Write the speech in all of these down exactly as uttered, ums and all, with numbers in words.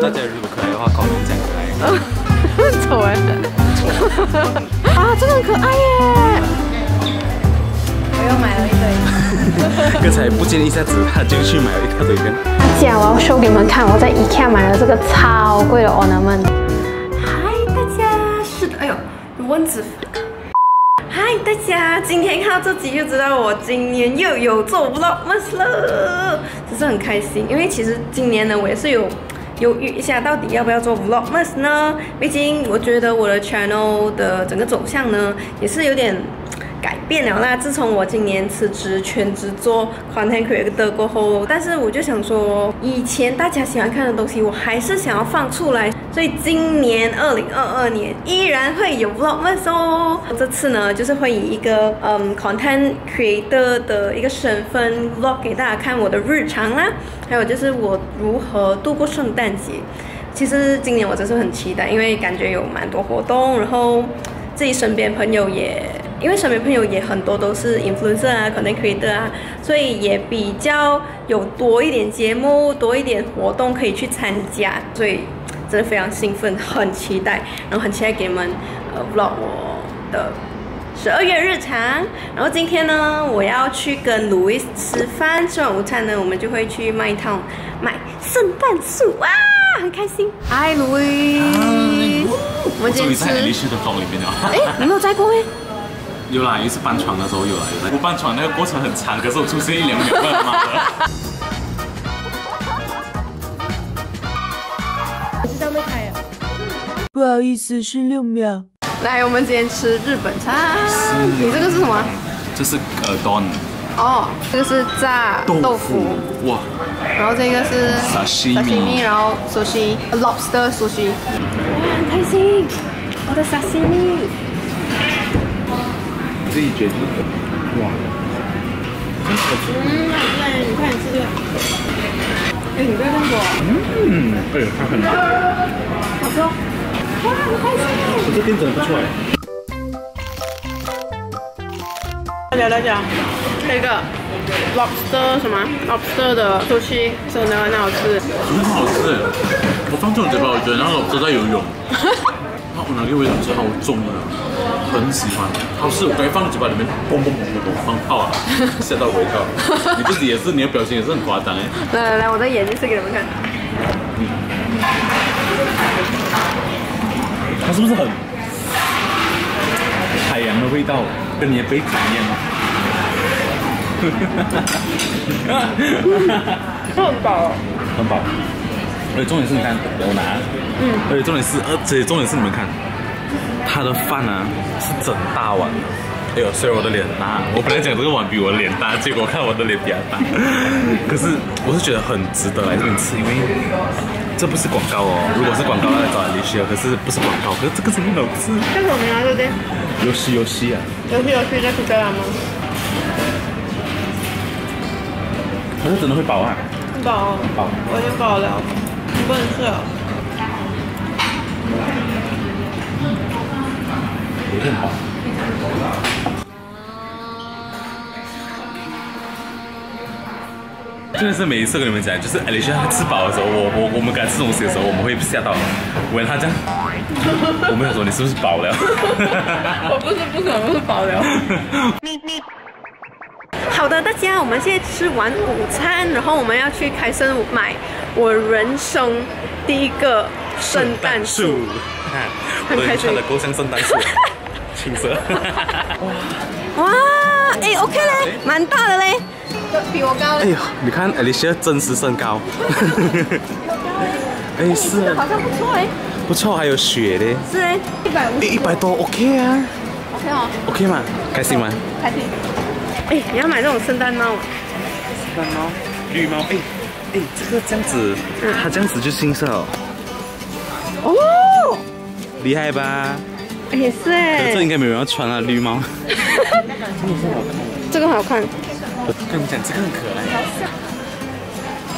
大家如果可以的话，考虑再来。丑哎！啊，真的很可爱耶！我又买了一堆。刚才不经意一下子，他就去买了一大堆跟。大家，我要 show 给你们看，我在 IKEA 买了这个超贵的 ornament。嗨，大家，是的，哎呦，有蚊子。 嗨，大家，今天看到这集就知道我今年又有做 vlogmas 了，只是很开心，因为其实今年呢，我也是有犹豫一下，到底要不要做 vlogmas 呢？毕竟我觉得我的 channel 的整个走向呢，也是有点改变了啦。自从我今年辞职全职做 content creator 过后，但是我就想说，以前大家喜欢看的东西，我还是想要放出来。 所以今年二零二二年依然会有 vlogmas 哦。这次呢，就是会以一个嗯 content creator 的一个身份 vlog 给大家看我的日常啦，还有就是我如何度过圣诞节。其实今年我真是很期待，因为感觉有蛮多活动，然后自己身边朋友也，因为身边朋友也很多都是 influencer 啊 content creator 啊，所以也比较有多一点节目，多一点活动可以去参加，所以。 真的非常兴奋，很期待，然后很期待给你们呃 vlog 我的十二月日常。然后今天呢，我要去跟 Louis 吃饭，吃完午餐呢，我们就会去卖一趟买圣诞树啊，很开心。Hi Louis， 我们今天吃。终于在 Alicia 的 vlog 里面了。哎，你没有在过哎？有啦，有一次搬床的时候有啦，有啦。我搬床那个过程很长，可是我出现一两秒干嘛的。不好意思，是六秒。来，我们今天吃日本餐。你这个是什么？这是呃 don。哦，这个是炸豆腐。哇。然后这个是 sashimi， 然后 sushi lobster sushi。哇，很开心！我的 sashimi。自己决定。哇。嗯，好嘞，你快点吃这个。 哎，你不要看我。嗯，哎，它很好。好吃哦。哇，好开心！这店真的不错哎。聊聊聊，这个 lobster 什么 lobster 的寿司真的很好吃。很好吃，我放进嘴巴，我觉得那 lobster 在游泳。那我拿给味道超重的，很喜欢。好吃，我感觉放在嘴巴里面，嘣嘣嘣嘣嘣，放炮啊，吓到我一跳。你自己也是，你的表情也是很夸张哎。来来来，我的眼睛试给你们看。嗯。它是不是很海洋的味道，跟你的杯子一样？哈哈哈很饱。很饱。 而且重点是你看，我拿，嗯，而且重点是，而且重点是你们看，他的饭啊是整大碗的，哎呦，虽然我的脸大，我本来讲这个碗比我的脸大，结果看我的脸比较大，可是我是觉得很值得来这边吃，因为这不是广告哦，如果是广告，那找 Alicia， 可是不是广告，可是这个真的好吃。这是我们拿的对？游戏游戏啊！游戏游戏在苏格兰吗？可是真的会饱啊！饱，饱，我已经饱了。 不能吃了，有点饱。真的是每一次跟你们讲，就是 Alicia 吃饱的时候，我我我们刚吃东西的时候，我们会吓到。我他这样，我们想说你是不是饱了？我不是不可能，我是饱了。好的，大家，我们现在吃完午餐，然后我们要去凯森买我人生第一个圣诞树，很开心，穿的够像圣诞树，青色。哇，哎 ，OK 嘞，蛮大的嘞，比我高。哎呦，你看 Alicia 真实身高。哎，是啊，好像不错哎，不错，还有雪嘞。是哎，一百五，一百多 ，OK 啊。OK 哦 ，OK 嘛，开心吗？开心。 哎，你要买这种圣诞帽？圣诞帽，绿帽。哎，哎，这个这样子，它这样子就新色哦。哦，厉害吧？也是哎。这应该没有人要穿啊，绿帽。这个好看。我跟你讲，这个很可爱。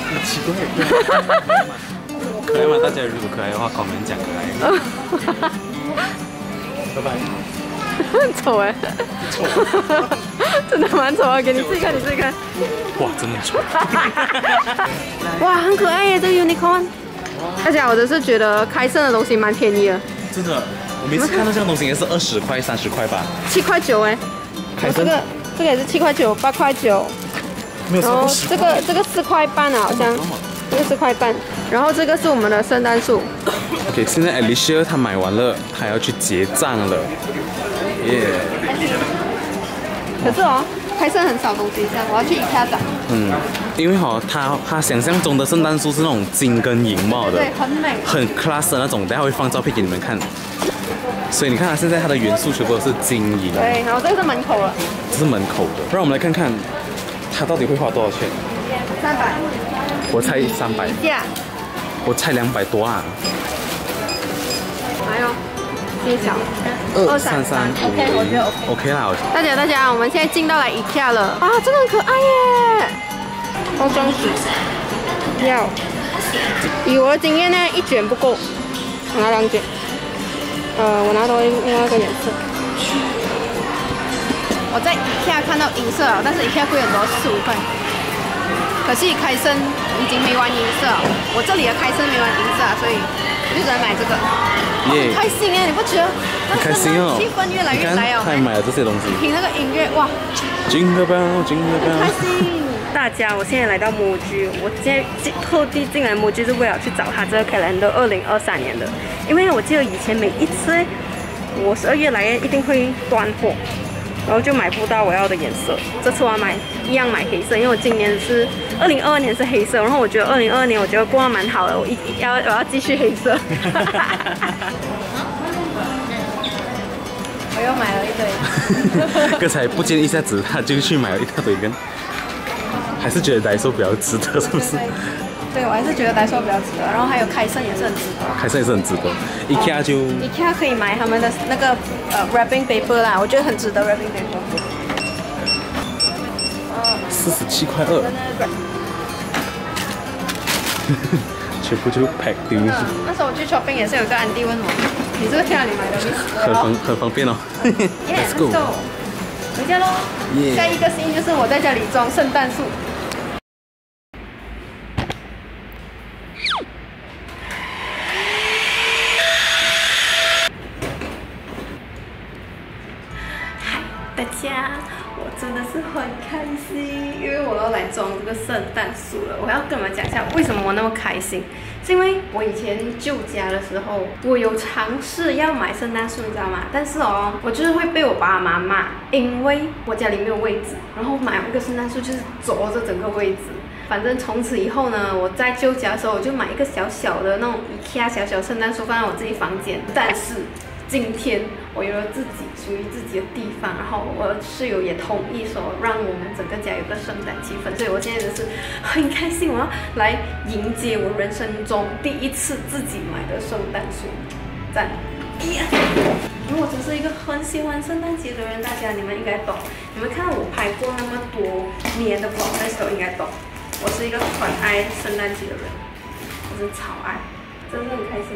很奇怪。可爱吗？大家如果可爱的话，跟我们讲可爱。拜拜。 很丑哎，丑，真的蛮丑啊！给你自己看，你自己看。哇，真的丑！哇，很可爱耶，这个 unicorn。而且我真是觉得开盛的东西蛮便宜的。真的，我每次看到这样东西也是二十块、三十块吧。七块九哎，开盛这个这个也是七块九、八块九。没有，然后这个这个四块半啊，好像。 这个是块半，然后这个是我们的圣诞树。OK， 现在 Alicia 她买完了，她要去结账了。耶、yeah ！可是哦，开盛很少东西，这样我要去 IKEA 找。嗯，因为哦，她她想象中的圣诞树是那种金跟银帽的，对，很美，很 class 的那种。等下会放照片给你们看。所以你看啊，现在它的元素全部都是金银。对，然后这个是门口了。这是门口的，让我们来看看它到底会花多少钱。三百。 我猜三百，我猜两百多啊！还有揭晓，二三三五 ，OK， 我觉得 OK，OK 啦。大家大家，我们现在进到了 IKEA 了啊，真的很可爱耶！包装纸要，以我的经验呢，一卷不够，我拿两卷。呃，我拿到另外一个颜色。我在 IKEA 看到银色，但是 IKEA 贵很多，四十五块。 可是开盛已经没玩银色了，我这里的开盛没玩银色，所以我就只能买这个。耶！开心哎，你不觉得？开心哦！气氛越来越来哦。太买了这些东西。听那个音乐哇 ！Jingle bell, jingle bell。开心！大家，我现在来到摩居，我今天特地进来摩居是为了去找他这个 calendar 二零二三年的，因为我记得以前每一次我十二月来一定会断货，然后就买不到我要的颜色。这次我要买一样买黑色，因为我今年是。 二零二二年是黑色，然后我觉得二零二二年我觉得过得蛮好的，我一要我要继续黑色。我又买了一堆。刚才不经一下子他就去买了一大堆跟，还是觉得来说比较值得，是不是？对，我还是觉得来说比较值得。然后还有开盛也是很值得。开盛也是很值得。IKEA 就 IKEA 可以买他们的那个呃 wrapping paper 啦，我觉得很值得 wrapping paper。 四十七块二，全部就 pack 丢进去。那时候我去 shopping 也是有个安迪问我，你这个在哪里买的？很方很方便哦。Let's go， 回家喽。下一个scene就是我在家里装圣诞树。嗨，大家。 我真的是很开心，因为我要来装这个圣诞树了。我要跟你们讲一下为什么我那么开心，是因为我以前旧家的时候，我有尝试要买圣诞树，你知道吗？但是哦，我就是会被我爸妈骂，因为我家里没有位置，然后买一个圣诞树就是啄着整个位置。 反正从此以后呢，我在旧家的时候，我就买一个小小的那种 IKEA 小小圣诞树放在我自己房间。但是今天我有了自己属于自己的地方，然后我室友也同意说让我们整个家有个圣诞气氛，所以我现在真是很开心，我要来迎接我人生中第一次自己买的圣诞树，赞！ 因为我真是一个很喜欢圣诞节的人，大家你们应该懂，你们看我拍过那么多年的广告的时候应该懂。 我是一个很爱圣诞节的人，我真的超爱，真的很开心。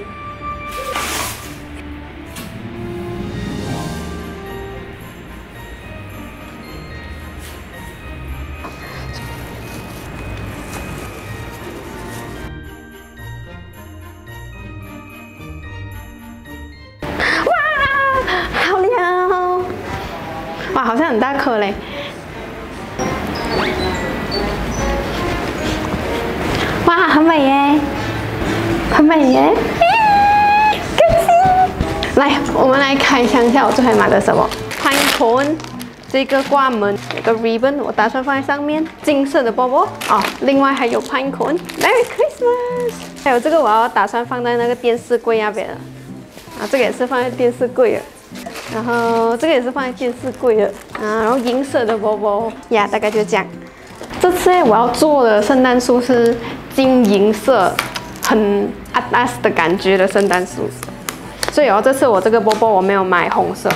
哇，好亮！哇，好像很大颗嘞。 哇，很美耶，很美耶，开心！来，我们来开箱一下我最后买的什么。Pine cone 这个挂门，有个 ribbon， 我打算放在上面。金色的包包哦，另外还有 pine cone。Merry Christmas！ 还有这个我要打算放在那个电视柜那边的。啊，这个也是放在电视柜的。然后这个也是放在电视柜的。啊，然后银色的包包呀，大概就这样。这次我要做的圣诞树是。 金银色，很阿达斯的感觉的圣诞树，所以哦，这次我这个包包我没有买红色，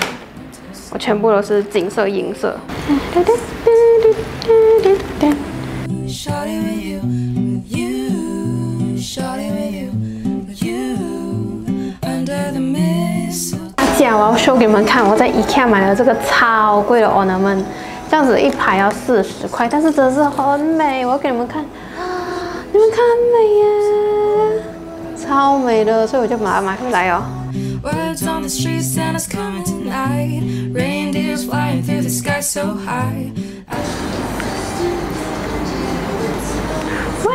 我全部都是金色、银色。大家，我要 show 给你们看，我在 IKEA 买了这个超贵的 ornament， 这样子一排要四十块，但是真的是很美，我要给你们看。 你们看很美耶，超美的，所以我就买买回来哦。哇，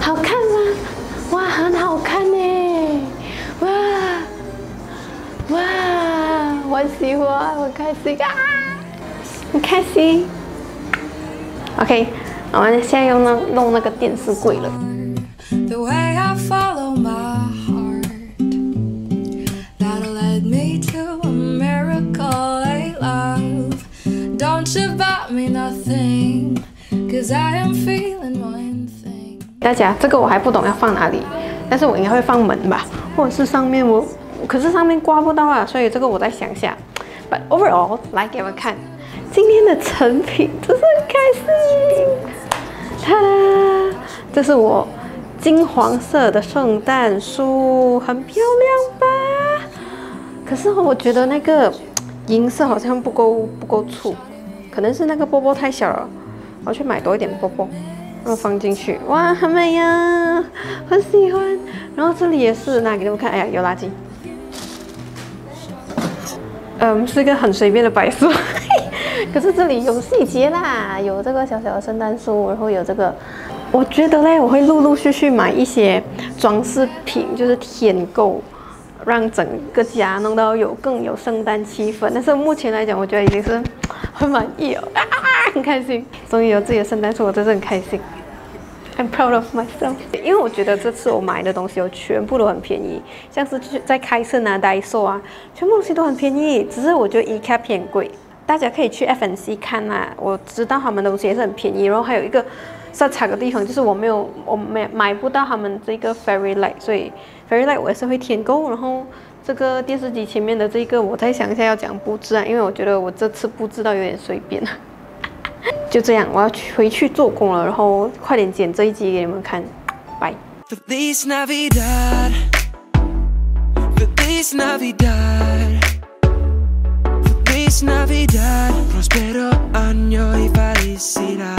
好看吗？哇，很好看呢！哇哇，我喜欢，我开心啊，很开心。OK， 我们现在要弄弄那个电视柜了。 The way I follow my heart, that'll lead me to a miracle, a love. Don't you buy me nothing, 'cause I am feeling one thing. 大家，这个我还不懂要放哪里，但是我应该会放门吧，或者是上面我，可是上面刮不到啊，所以这个我再想下。But overall， 来给我们看今天的成品，真是很开心。哒啦，这是我。 金黄色的圣诞树很漂亮吧？可是我觉得那个银色好像不够不够粗，可能是那个波波太小了，我去买多一点波波，然后放进去。哇，很美呀，很喜欢。然后这里也是，那给你们看，哎呀，有垃圾。嗯，是一个很随便的摆设，可是这里有细节啦，有这个小小的圣诞树，然后有这个。 我觉得嘞，我会陆陆续续买一些装饰品，就是添购，让整个家弄到有更有圣诞气氛。但是目前来讲，我觉得已经是很满意哦，啊啊啊很开心，终于有自己的圣诞树，我真的很开心。I'm proud of myself。因为我觉得这次我买的东西，我全部都很便宜，像是在开盛啊、Daiso啊，全部东西都很便宜，只是我觉得IKEA偏贵。大家可以去 F N C 看啊，我知道他们的东西也是很便宜，然后还有一个。 在差个地方就是我没有，我买买不到他们这个 fairy light， 所以 fairy light 我也是会添购。然后这个电视机前面的这个，我再想一下要讲布置啊，因为我觉得我这次布置到有点随便了。就这样，我要回去做工了，然后快点剪这一集给你们看，拜。Feliz Navidad, Feliz Navidad, Feliz Navidad, Prospero año y felicidad.